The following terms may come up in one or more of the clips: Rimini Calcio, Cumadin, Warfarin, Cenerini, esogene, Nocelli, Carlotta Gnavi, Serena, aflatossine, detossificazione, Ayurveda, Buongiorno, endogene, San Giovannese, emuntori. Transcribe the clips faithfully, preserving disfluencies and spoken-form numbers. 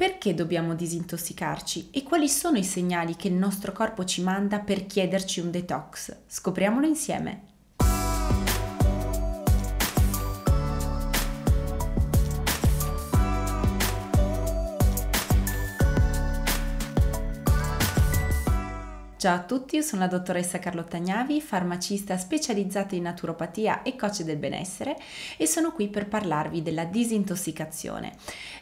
Perché dobbiamo disintossicarci e quali sono i segnali che il nostro corpo ci manda per chiederci un detox? Scopriamolo insieme! Ciao a tutti, io sono la dottoressa Carlotta Gnavi, farmacista specializzata in naturopatia e coach del benessere, e sono qui per parlarvi della disintossicazione.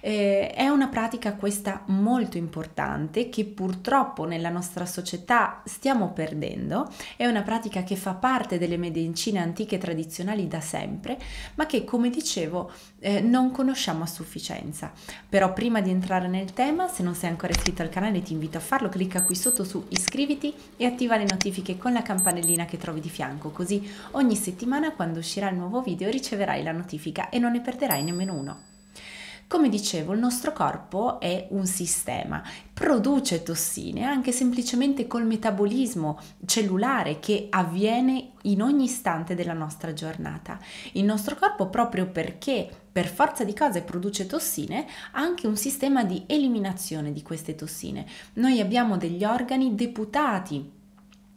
Eh, è una pratica questa molto importante che purtroppo nella nostra società stiamo perdendo. È una pratica che fa parte delle medicine antiche tradizionali da sempre, ma che, come dicevo, eh, non conosciamo a sufficienza. Però prima di entrare nel tema, se non sei ancora iscritto al canale ti invito a farlo, clicca qui sotto su iscriviti e attiva le notifiche con la campanellina che trovi di fianco, così ogni settimana quando uscirà il nuovo video riceverai la notifica e non ne perderai nemmeno uno. Come dicevo, il nostro corpo è un sistema, produce tossine anche semplicemente col metabolismo cellulare che avviene in ogni istante della nostra giornata. Il nostro corpo, proprio perché per forza di cose produce tossine, ha anche un sistema di eliminazione di queste tossine. Noi abbiamo degli organi deputati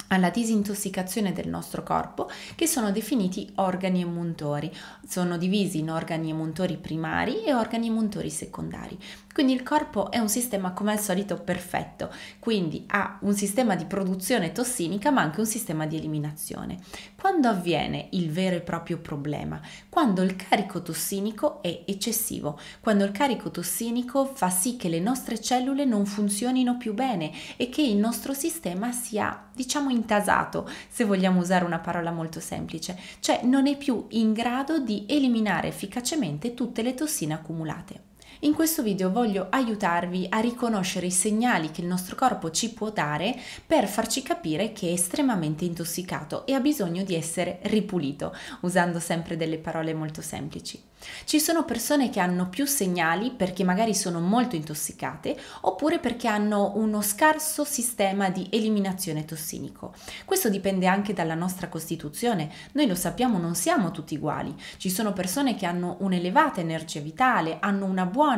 alla disintossicazione del nostro corpo, che sono definiti organi emuntori. Sono divisi in organi emuntori primari e organi emuntori secondari. Quindi il corpo è un sistema, come al solito, perfetto, quindi ha un sistema di produzione tossinica ma anche un sistema di eliminazione. Quando avviene il vero e proprio problema? Quando il carico tossinico è eccessivo, quando il carico tossinico fa sì che le nostre cellule non funzionino più bene e che il nostro sistema sia, diciamo, intasato, se vogliamo usare una parola molto semplice, cioè non è più in grado di eliminare efficacemente tutte le tossine accumulate. In questo video voglio aiutarvi a riconoscere i segnali che il nostro corpo ci può dare per farci capire che è estremamente intossicato e ha bisogno di essere ripulito, usando sempre delle parole molto semplici. Ci sono persone che hanno più segnali perché magari sono molto intossicate, oppure perché hanno uno scarso sistema di eliminazione tossinico. Questo dipende anche dalla nostra costituzione. Noi lo sappiamo, non siamo tutti uguali. Ci sono persone che hanno un'elevata energia vitale, hanno una buona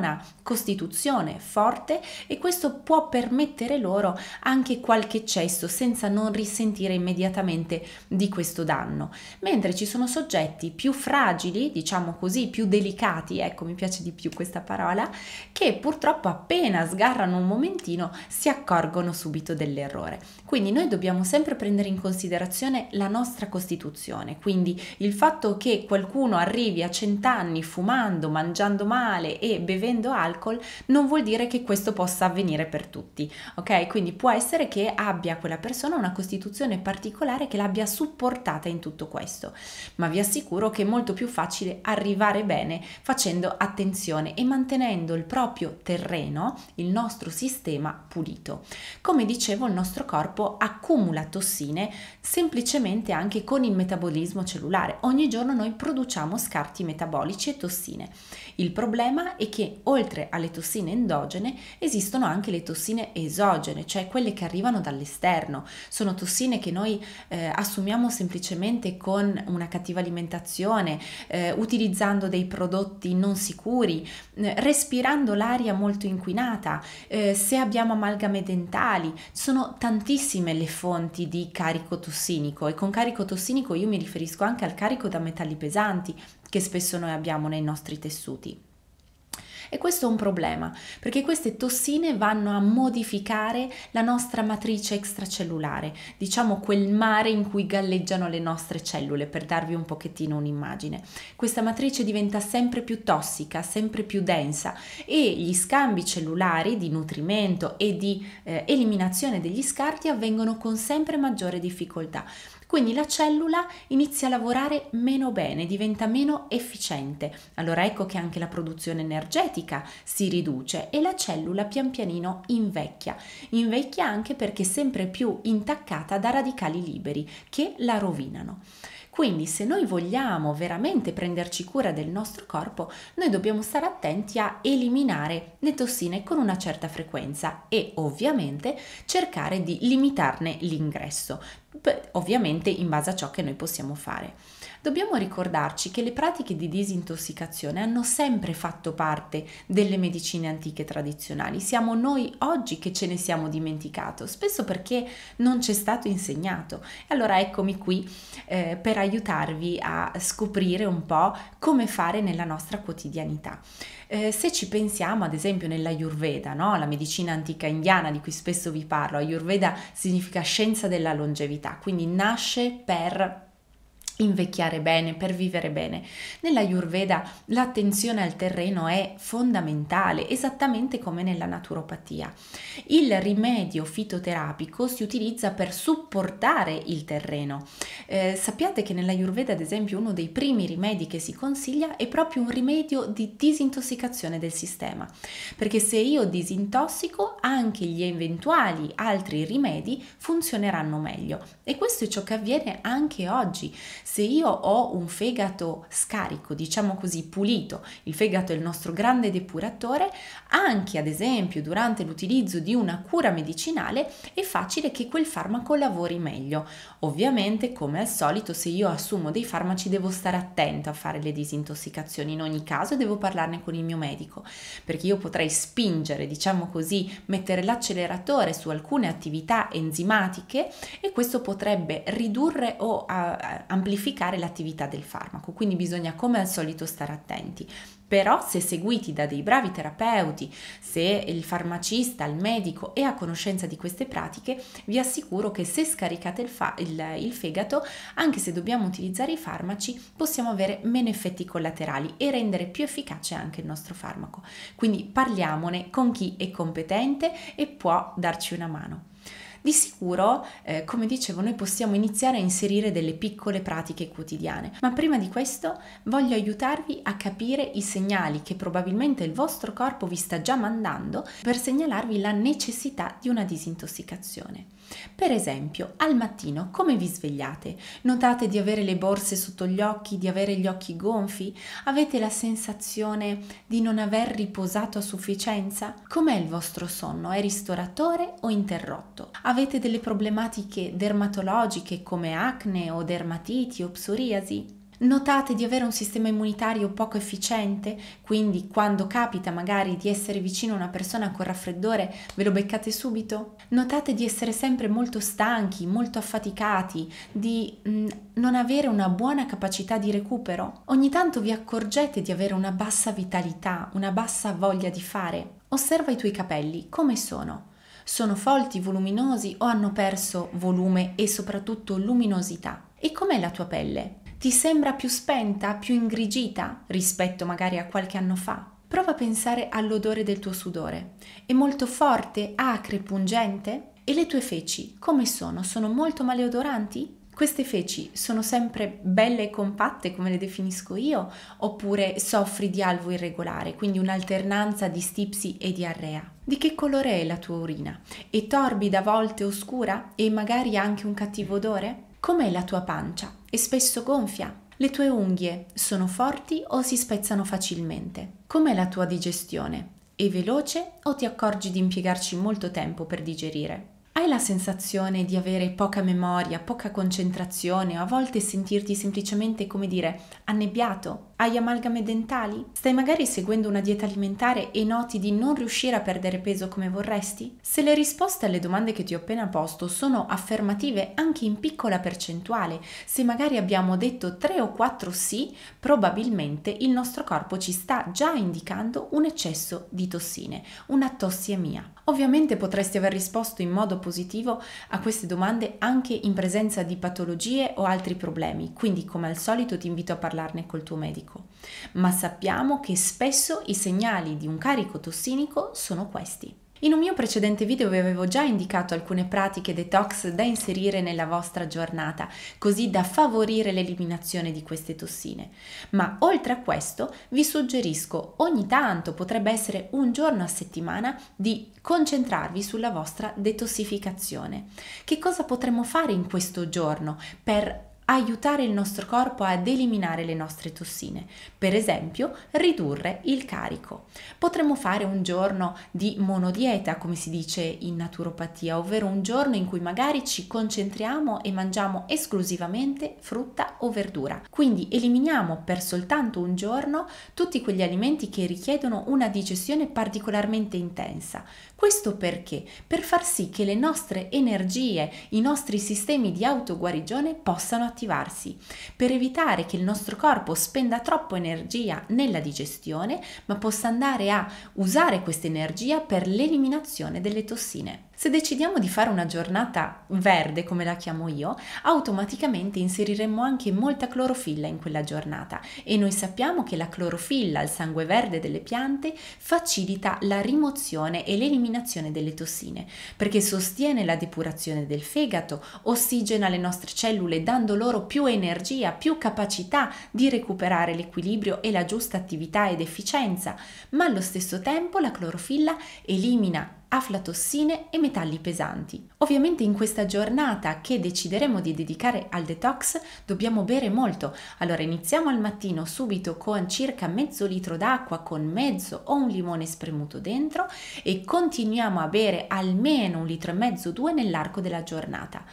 costituzione, forte, e questo può permettere loro anche qualche eccesso senza non risentire immediatamente di questo danno. Mentre ci sono soggetti più fragili, diciamo così, più delicati, ecco, mi piace di più questa parola, che purtroppo appena sgarrano un momentino si accorgono subito dell'errore. Quindi noi dobbiamo sempre prendere in considerazione la nostra costituzione, quindi il fatto che qualcuno arrivi a cent'anni fumando, mangiando male e bevendo alcol non vuol dire che questo possa avvenire per tutti, ok? Quindi può essere che abbia quella persona una costituzione particolare che l'abbia supportata in tutto questo, ma vi assicuro che è molto più facile arrivare bene facendo attenzione e mantenendo il proprio terreno, il nostro sistema, pulito. Come dicevo, il nostro corpo accumula tossine semplicemente anche con il metabolismo cellulare. Ogni giorno noi produciamo scarti metabolici e tossine. Il problema è che oltre alle tossine endogene esistono anche le tossine esogene, cioè quelle che arrivano dall'esterno. Sono tossine che noi eh, assumiamo semplicemente con una cattiva alimentazione, eh, utilizzando dei prodotti non sicuri, respirando l'aria molto inquinata, eh, se abbiamo amalgame dentali. Sono tantissime le fonti di carico tossinico, e con carico tossinico io mi riferisco anche al carico da metalli pesanti che spesso noi abbiamo nei nostri tessuti. E questo è un problema, perché queste tossine vanno a modificare la nostra matrice extracellulare, diciamo quel mare in cui galleggiano le nostre cellule, per darvi un pochettino un'immagine. Questa matrice diventa sempre più tossica, sempre più densa, e gli scambi cellulari di nutrimento e di eh, eliminazione degli scarti avvengono con sempre maggiore difficoltà. Quindi la cellula inizia a lavorare meno bene, diventa meno efficiente. Allora ecco che anche la produzione energetica si riduce e la cellula pian pianino invecchia. Invecchia anche perché è sempre più intaccata da radicali liberi che la rovinano. Quindi se noi vogliamo veramente prenderci cura del nostro corpo, noi dobbiamo stare attenti a eliminare le tossine con una certa frequenza e ovviamente cercare di limitarne l'ingresso, ovviamente in base a ciò che noi possiamo fare. Dobbiamo ricordarci che le pratiche di disintossicazione hanno sempre fatto parte delle medicine antiche tradizionali. Siamo noi oggi che ce ne siamo dimenticato, spesso perché non c'è stato insegnato. E allora eccomi qui eh, per aiutarvi a scoprire un po' come fare nella nostra quotidianità. Eh, se ci pensiamo ad esempio nell'Ayurveda, no? La medicina antica indiana di cui spesso vi parlo, Ayurveda significa scienza della longevità, quindi nasce per invecchiare bene, per vivere bene. Nell'Ayurveda l'attenzione al terreno è fondamentale, esattamente come nella naturopatia. Il rimedio fitoterapico si utilizza per supportare il terreno. Eh, sappiate che nell'Ayurveda, ad esempio, uno dei primi rimedi che si consiglia è proprio un rimedio di disintossicazione del sistema, perché se io disintossico, anche gli eventuali altri rimedi funzioneranno meglio. E questo è ciò che avviene anche oggi. Se io ho un fegato scarico, diciamo così, pulito, il fegato è il nostro grande depuratore, anche ad esempio durante l'utilizzo di una cura medicinale è facile che quel farmaco lavori meglio. Ovviamente, come al solito, se io assumo dei farmaci devo stare attenta a fare le disintossicazioni, in ogni caso devo parlarne con il mio medico, perché io potrei spingere, diciamo così, mettere l'acceleratore su alcune attività enzimatiche e questo potrebbe ridurre o amplificare l'attività del farmaco, quindi bisogna come al solito stare attenti. Però se seguiti da dei bravi terapeuti, se il farmacista, il medico è a conoscenza di queste pratiche, vi assicuro che se scaricate il, il, il fegato, anche se dobbiamo utilizzare i farmaci, possiamo avere meno effetti collaterali e rendere più efficace anche il nostro farmaco. Quindi parliamone con chi è competente e può darci una mano. Di sicuro, eh, come dicevo, noi possiamo iniziare a inserire delle piccole pratiche quotidiane, ma prima di questo voglio aiutarvi a capire i segnali che probabilmente il vostro corpo vi sta già mandando per segnalarvi la necessità di una disintossicazione. Per esempio, al mattino come vi svegliate? Notate di avere le borse sotto gli occhi, di avere gli occhi gonfi? Avete la sensazione di non aver riposato a sufficienza? Com'è il vostro sonno? È ristoratore o interrotto? Avete delle problematiche dermatologiche come acne o dermatiti o psoriasi? Notate di avere un sistema immunitario poco efficiente, quindi quando capita magari di essere vicino a una persona con raffreddore ve lo beccate subito? Notate di essere sempre molto stanchi, molto affaticati, di mh, non avere una buona capacità di recupero? Ogni tanto vi accorgete di avere una bassa vitalità, una bassa voglia di fare? Osserva i tuoi capelli, come sono? Sono folti, voluminosi o hanno perso volume e soprattutto luminosità? E com'è la tua pelle? Ti sembra più spenta, più ingrigita rispetto magari a qualche anno fa? Prova a pensare all'odore del tuo sudore. È molto forte, acre, pungente? E le tue feci come sono? Sono molto maleodoranti? Queste feci sono sempre belle e compatte, come le definisco io, oppure soffri di alvo irregolare, quindi un'alternanza di stipsi e diarrea? Di che colore è la tua urina? È torbida, a volte oscura e magari anche un cattivo odore? Com'è la tua pancia? È spesso gonfia? Le tue unghie sono forti o si spezzano facilmente? Com'è la tua digestione? È veloce o ti accorgi di impiegarci molto tempo per digerire? Hai la sensazione di avere poca memoria, poca concentrazione o a volte sentirti semplicemente, come dire, annebbiato? Hai amalgame dentali? Stai magari seguendo una dieta alimentare e noti di non riuscire a perdere peso come vorresti? Se le risposte alle domande che ti ho appena posto sono affermative anche in piccola percentuale, se magari abbiamo detto tre o quattro sì, probabilmente il nostro corpo ci sta già indicando un eccesso di tossine, una tossiemia. Ovviamente potresti aver risposto in modo positivo a queste domande anche in presenza di patologie o altri problemi, quindi come al solito ti invito a parlarne col tuo medico. Ma sappiamo che spesso i segnali di un carico tossinico sono questi. In un mio precedente video vi avevo già indicato alcune pratiche detox da inserire nella vostra giornata, così da favorire l'eliminazione di queste tossine. Ma oltre a questo vi suggerisco ogni tanto, potrebbe essere un giorno a settimana, di concentrarvi sulla vostra detossificazione. Che cosa potremmo fare in questo giorno per aiutare il nostro corpo ad eliminare le nostre tossine, per esempio ridurre il carico. Potremmo fare un giorno di monodieta, come si dice in naturopatia, ovvero un giorno in cui magari ci concentriamo e mangiamo esclusivamente frutta o verdura. Quindi eliminiamo per soltanto un giorno tutti quegli alimenti che richiedono una digestione particolarmente intensa. Questo perché? Per far sì che le nostre energie, i nostri sistemi di autoguarigione possano attivarsi, per evitare che il nostro corpo spenda troppo energia nella digestione, ma possa andare a usare questa energia per l'eliminazione delle tossine. Se decidiamo di fare una giornata verde, come la chiamo io, automaticamente inseriremo anche molta clorofilla in quella giornata, e noi sappiamo che la clorofilla, il sangue verde delle piante, facilita la rimozione e l'eliminazione delle tossine, perché sostiene la depurazione del fegato, ossigena le nostre cellule dando loro più energia, più capacità di recuperare l'equilibrio e la giusta attività ed efficienza, ma allo stesso tempo la clorofilla elimina aflatossine e metalli pesanti. Ovviamente in questa giornata che decideremo di dedicare al detox dobbiamo bere molto, allora iniziamo al mattino subito con circa mezzo litro d'acqua con mezzo o un limone spremuto dentro e continuiamo a bere almeno un litro e mezzo, due nell'arco della giornata.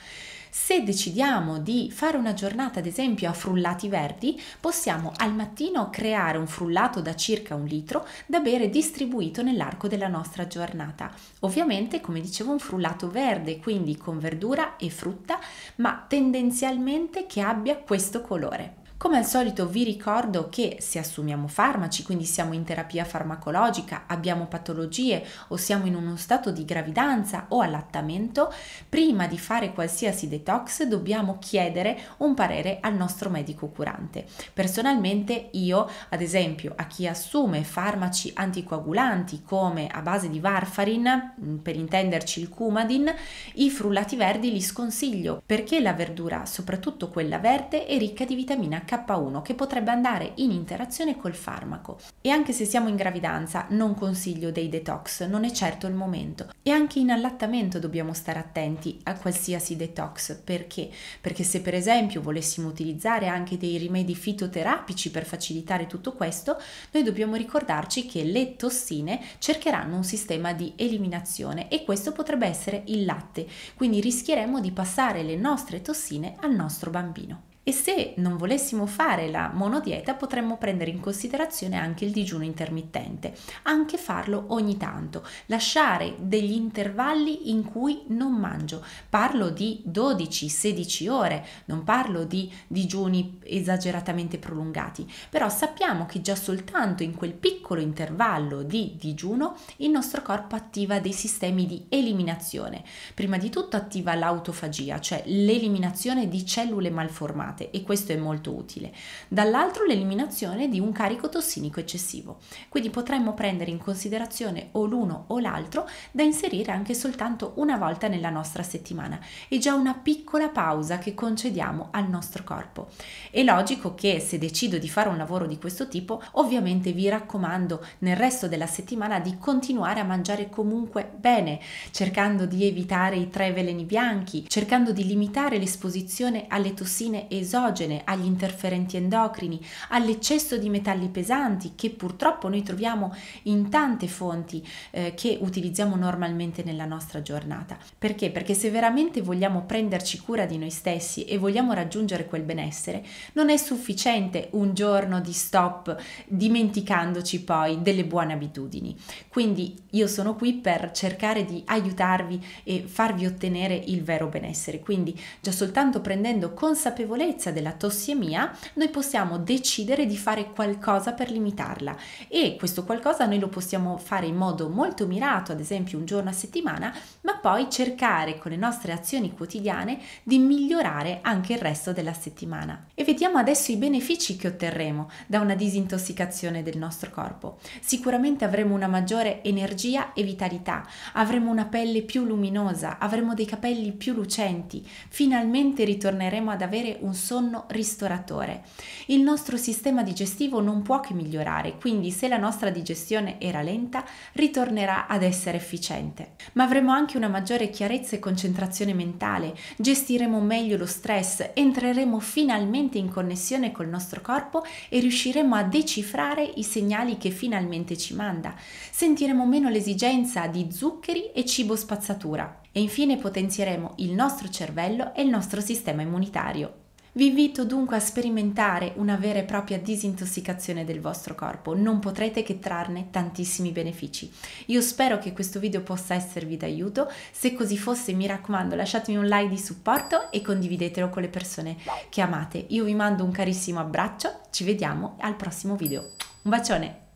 Se decidiamo di fare una giornata ad esempio a frullati verdi, possiamo al mattino creare un frullato da circa un litro da bere distribuito nell'arco della nostra giornata. Ovviamente, come dicevo, un frullato verde, quindi con verdura e frutta, ma tendenzialmente che abbia questo colore. Come al solito vi ricordo che se assumiamo farmaci, quindi siamo in terapia farmacologica, abbiamo patologie o siamo in uno stato di gravidanza o allattamento, prima di fare qualsiasi detox dobbiamo chiedere un parere al nostro medico curante. Personalmente io, ad esempio, a chi assume farmaci anticoagulanti come a base di Warfarin, per intenderci il Cumadin, i frullati verdi li sconsiglio, perché la verdura, soprattutto quella verde, è ricca di vitamina K K uno che potrebbe andare in interazione col farmaco. E anche se siamo in gravidanza non consiglio dei detox, non è certo il momento. E anche in allattamento dobbiamo stare attenti a qualsiasi detox. Perché? Perché se per esempio volessimo utilizzare anche dei rimedi fitoterapici per facilitare tutto questo, noi dobbiamo ricordarci che le tossine cercheranno un sistema di eliminazione e questo potrebbe essere il latte, quindi rischieremo di passare le nostre tossine al nostro bambino. E se non volessimo fare la monodieta potremmo prendere in considerazione anche il digiuno intermittente, anche farlo ogni tanto, lasciare degli intervalli in cui non mangio, parlo di dodici sedici ore, non parlo di digiuni esageratamente prolungati, però sappiamo che già soltanto in quel piccolo intervallo di digiuno il nostro corpo attiva dei sistemi di eliminazione, prima di tutto attiva l'autofagia, cioè l'eliminazione di cellule malformate, e questo è molto utile, dall'altro l'eliminazione di un carico tossinico eccessivo, quindi potremmo prendere in considerazione o l'uno o l'altro, da inserire anche soltanto una volta nella nostra settimana, è già una piccola pausa che concediamo al nostro corpo. È logico che se decido di fare un lavoro di questo tipo, ovviamente vi raccomando nel resto della settimana di continuare a mangiare comunque bene, cercando di evitare i tre veleni bianchi, cercando di limitare l'esposizione alle tossine e esogene, agli interferenti endocrini, all'eccesso di metalli pesanti che purtroppo noi troviamo in tante fonti eh, che utilizziamo normalmente nella nostra giornata. Perché? Perché se veramente vogliamo prenderci cura di noi stessi e vogliamo raggiungere quel benessere, non è sufficiente un giorno di stop dimenticandoci poi delle buone abitudini. Quindi io sono qui per cercare di aiutarvi e farvi ottenere il vero benessere, quindi già soltanto prendendo consapevolezza della tossiemia noi possiamo decidere di fare qualcosa per limitarla, e questo qualcosa noi lo possiamo fare in modo molto mirato, ad esempio un giorno a settimana, ma poi cercare con le nostre azioni quotidiane di migliorare anche il resto della settimana. E vediamo adesso i benefici che otterremo da una disintossicazione del nostro corpo. Sicuramente avremo una maggiore energia e vitalità, avremo una pelle più luminosa, avremo dei capelli più lucenti, finalmente ritorneremo ad avere un sonno ristoratore. Il nostro sistema digestivo non può che migliorare, quindi se la nostra digestione era lenta, ritornerà ad essere efficiente. Ma avremo anche una maggiore chiarezza e concentrazione mentale, gestiremo meglio lo stress, entreremo finalmente in connessione col nostro corpo e riusciremo a decifrare i segnali che finalmente ci manda. Sentiremo meno l'esigenza di zuccheri e cibo spazzatura. E infine potenzieremo il nostro cervello e il nostro sistema immunitario. Vi invito dunque a sperimentare una vera e propria disintossicazione del vostro corpo, non potrete che trarne tantissimi benefici. Io spero che questo video possa esservi d'aiuto, se così fosse mi raccomando lasciatemi un like di supporto e condividetelo con le persone che amate. Io vi mando un carissimo abbraccio, ci vediamo al prossimo video. Un bacione!